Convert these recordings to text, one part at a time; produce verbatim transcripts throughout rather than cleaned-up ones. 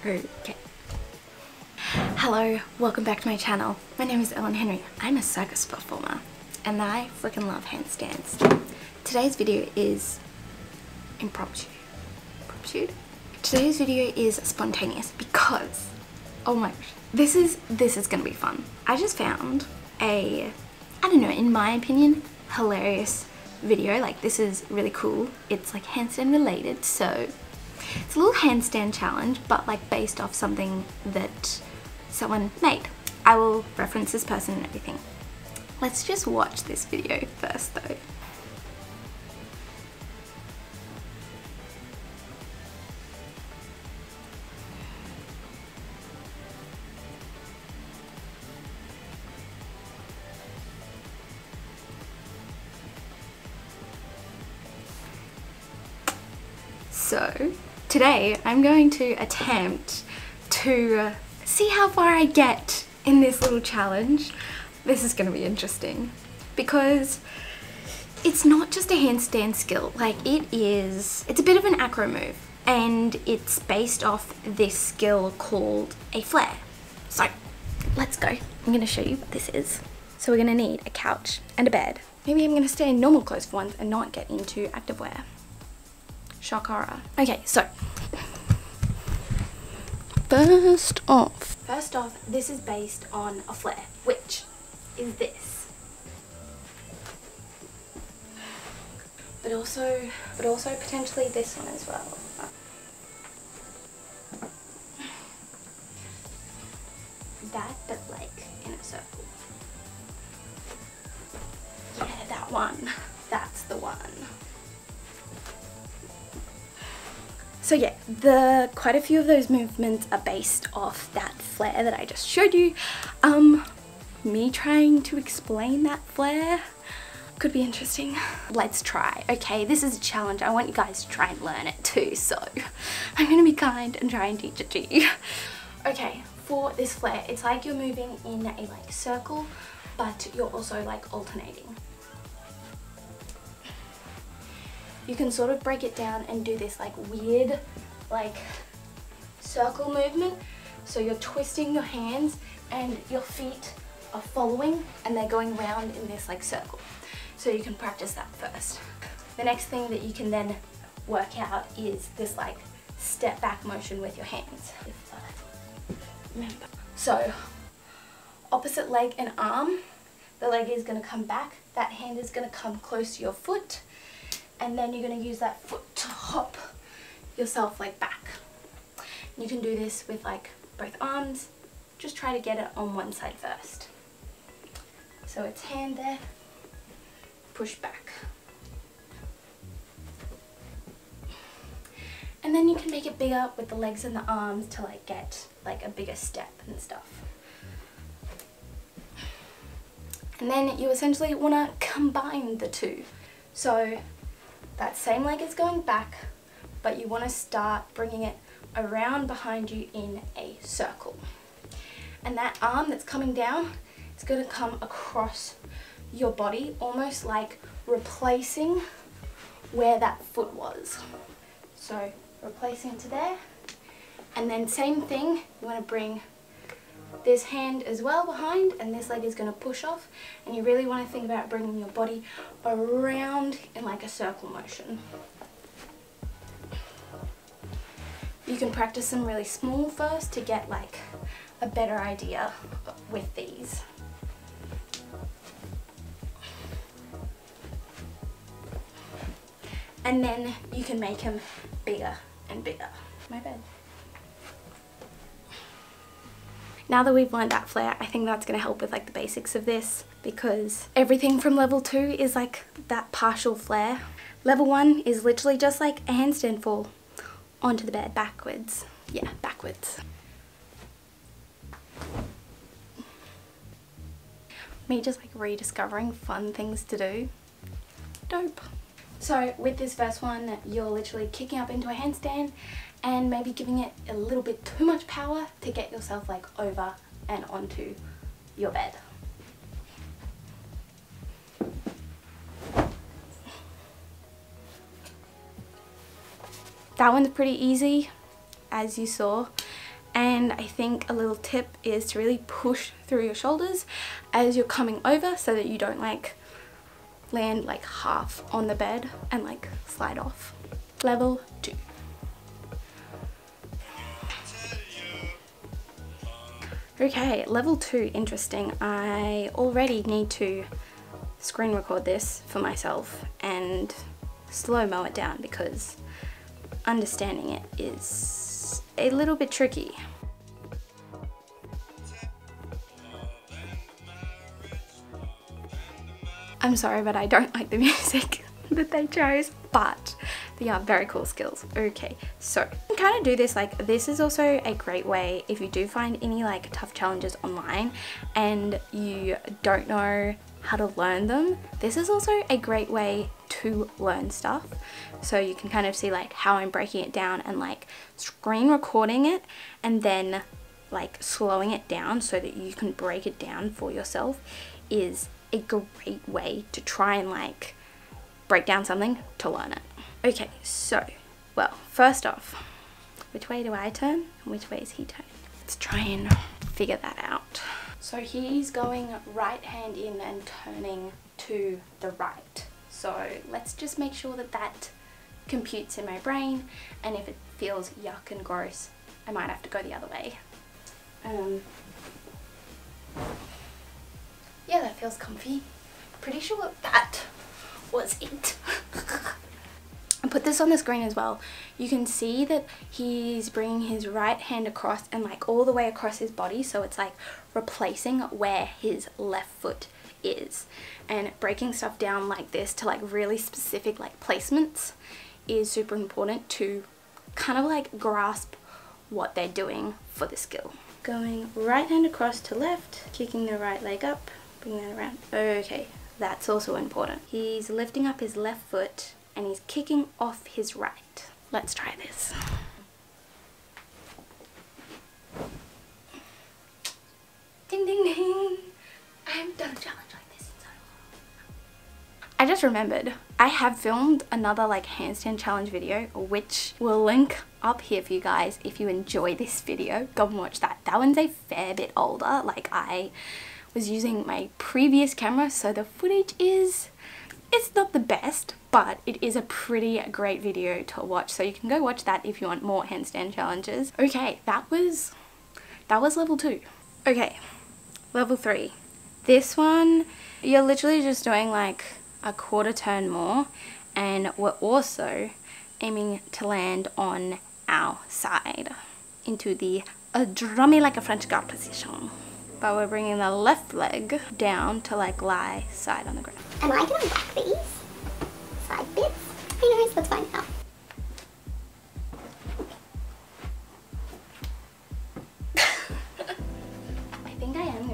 Okay. Hello, welcome back to my channel. My name is Ellen Henry. I'm a circus performer and I freaking love handstands. Today's video is impromptu. Impromptu? Today's video is spontaneous because, oh my gosh, this is, this is gonna be fun. I just found a, I don't know, in my opinion, hilarious video. Like, this is really cool. It's like handstand related, so it's a little handstand challenge, but like based off something that someone made. I will reference this person and everything. Let's just watch this video first though. So today I'm going to attempt to see how far I get in this little challenge. This is going to be interesting because it's not just a handstand skill, like it is, it's a bit of an acro move and it's based off this skill called a flare. So let's go. I'm going to show you what this is. So we're going to need a couch and a bed. Maybe I'm going to stay in normal clothes for once and not get into activewear. Shock horror. Okay, so first off, first off, this is based on a flare, which is this, but also, but also potentially this one as well. That, but like in a circle. Yeah, that one. That's the one. So yeah, the quite a few of those movements are based off that flare that I just showed you. Um, me trying to explain that flare could be interesting. Let's try, okay? This is a challenge. I want you guys to try and learn it too, so I'm gonna be kind and try and teach it to you. Okay, for this flare, it's like you're moving in a like circle, but you're also like alternating. You can sort of break it down and do this like weird like circle movement. So you're twisting your hands and your feet are following and they're going round in this like circle. So you can practice that first. The next thing that you can then work out is this like step back motion with your hands. Remember. So opposite leg and arm, the leg is going to come back, that hand is going to come close to your foot. And then you're going to use that foot to hop yourself like back. You can do this with like both arms. Just try to get it on one side first. So it's hand there, push back. And then you can make it bigger with the legs and the arms to like get like a bigger step and stuff. And then you essentially want to combine the two. So that same leg is going back, but you want to start bringing it around behind you in a circle. And that arm that's coming down, it's going to come across your body, almost like replacing where that foot was. So replacing to there. And then same thing, you want to bring this hand as well behind, and this leg is going to push off, and you really want to think about bringing your body around in like a circle motion. You can practice some really small first to get like a better idea with these. And then you can make them bigger and bigger. My bad. Now that we've learned that flare, I think that's going to help with like the basics of this, because everything from level two is like that partial flare. Level one is literally just like a handstand fall onto the bed backwards. Yeah, backwards. Me just like rediscovering fun things to do. Dope. So with this first one, you're literally kicking up into a handstand and maybe giving it a little bit too much power to get yourself like over and onto your bed. That one's pretty easy, as you saw, And I think a little tip is to really push through your shoulders as you're coming over so that you don't like land like half on the bed and like slide off. Level two. Okay, level two, interesting. I already need to screen record this for myself and slow-mo it down because understanding it is a little bit tricky. I'm sorry, but I don't like the music that they chose, but they are very cool skills. Okay, so you can kind of do this, like this is also a great way if you do find any like tough challenges online and you don't know how to learn them. This is also a great way to learn stuff. So you can kind of see like how I'm breaking it down and like screen recording it and then like slowing it down so that you can break it down for yourself is a great way to try and like break down something to learn it. Okay, so, well, first off, which way do I turn and which way is he turning? Let's try and figure that out. So he's going right hand in and turning to the right. So let's just make sure that that computes in my brain, and if it feels yuck and gross, I might have to go the other way. Um, yeah, that feels comfy. Pretty sure that was it. I put this on the screen as well. You can see that he's bringing his right hand across and like all the way across his body, so it's like replacing where his left foot is, and breaking stuff down like this to like really specific like placements is super important to kind of like grasp what they're doing for the skill. Going right hand across to left, kicking the right leg up, bring that around. Okay, that's also important. He's lifting up his left foot and he's kicking off his right. Let's try this. Ding ding ding. I haven't done a challenge like this in so long. I just remembered, I have filmed another like handstand challenge video, which will link up here for you guys. If you enjoy this video, go and watch that. That one's a fair bit older. Like I was using my previous camera, so the footage is, it's not the best, but it is a pretty great video to watch. So you can go watch that if you want more handstand challenges. Okay, that was, that was level two. Okay, level three. This one, you're literally just doing like a quarter turn more, and we're also aiming to land on our side into the a drummy like a French guard position. But we're bringing the left leg down to like lie side on the ground. Am I gonna back these side bits? Who knows? Let's find out. I think I am.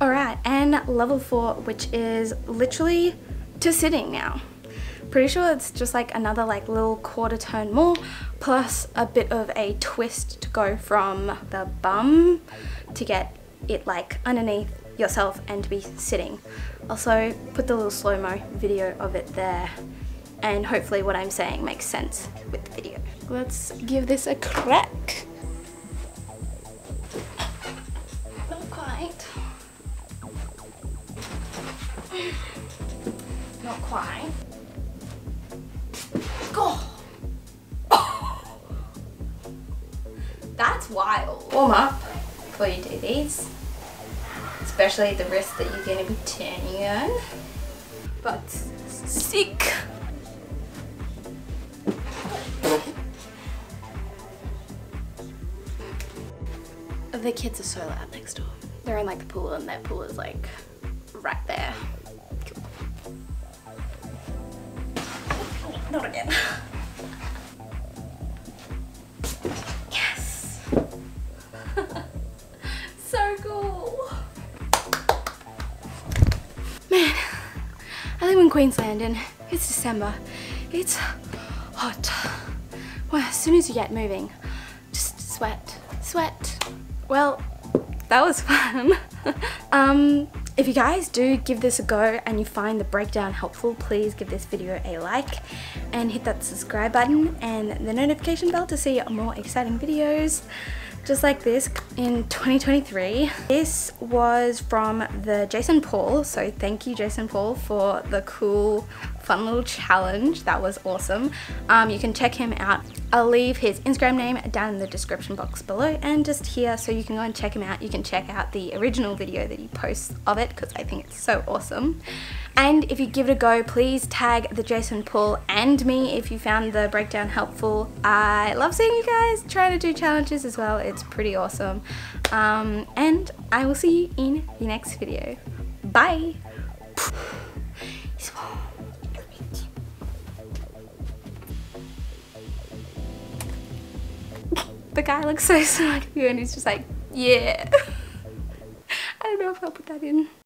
Alright, and level four, which is literally to sitting now. Pretty sure it's just like another like little quarter turn more, plus a bit of a twist to go from the bum to get it like underneath yourself and to be sitting. Also put the little slow-mo video of it there, and hopefully what I'm saying makes sense with the video. Let's give this a crack. Not quite. Not quite. Go. Oh. That's wild. Warm up before you do these, especially the wrist that you're going to be turning on. But sick. The kids are so loud next door. They're in like the pool, and their pool is like right there. Not again. Yes! So cool! Man, I live in Queensland and it's December. It's hot. Well, as soon as you get moving, just sweat, sweat. Well, that was fun. um, If you guys do give this a go and you find the breakdown helpful, please give this video a like and hit that subscribe button and the notification bell to see more exciting videos just like this in twenty twenty-three. This was from the Jason Paul, so thank you Jason Paul for the cool, fun little challenge. That was awesome. Um, you can check him out. I'll leave his Instagram name down in the description box below and just here so you can go and check him out. You can check out the original video that he posts of it, because I think it's so awesome. And if you give it a go, please tag the Jason Paul and me if you found the breakdown helpful. I love seeing you guys trying to do challenges as well. It's pretty awesome. Um, and I will see you in the next video. Bye. The guy looks so smug at you and he's just like, yeah. I don't know if I'll put that in.